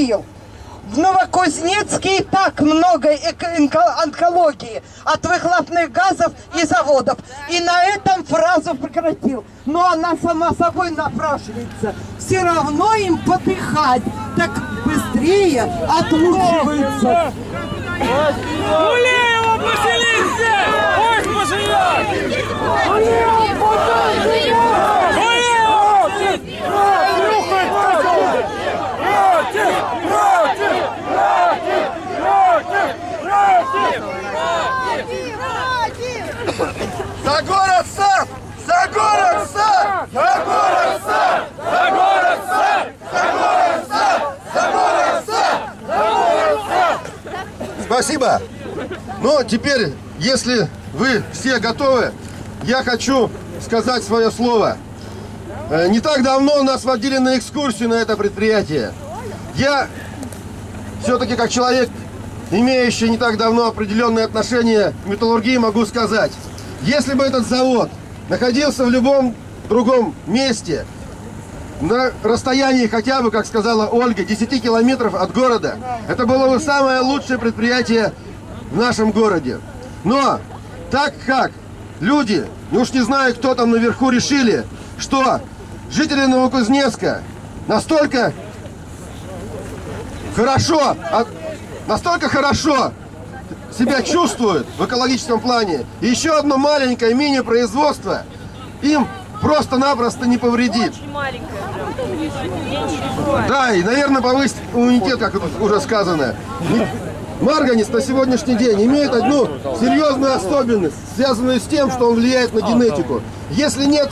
ее. В Новокузнецке и так много онкологии от выхлопных газов и заводов. И на этом фразу прекратил. Но она сама собой напрашивается. Все равно им подыхать. Так быстрее отлучиваются. Гулеева, поселимся! Пусть поживет! Гулеева, поживет! За город сад! За город сад! За город сад! За город сад! За город сад! За город сад! За город сад! Спасибо! Ну, теперь, если вы все готовы, я хочу сказать свое слово. Не так давно нас водили на экскурсию на это предприятие. Я все-таки как человек, имеющий не так давно определенные отношения к металлургии, могу сказать, если бы этот завод находился в любом другом месте, на расстоянии хотя бы, как сказала Ольга, 10 километров от города, это было бы самое лучшее предприятие в нашем городе. Но так как люди, уж не знаю, кто там наверху, решили, что жители Новокузнецка настолько хорошо, себя чувствуют в экологическом плане. И еще одно маленькое мини-производство им просто-напросто не повредит. Очень маленькое. Да, и, наверное, повысит иммунитет, как уже сказано. Марганист на сегодняшний день имеет одну серьезную особенность, связанную с тем, что он влияет на генетику. Если нет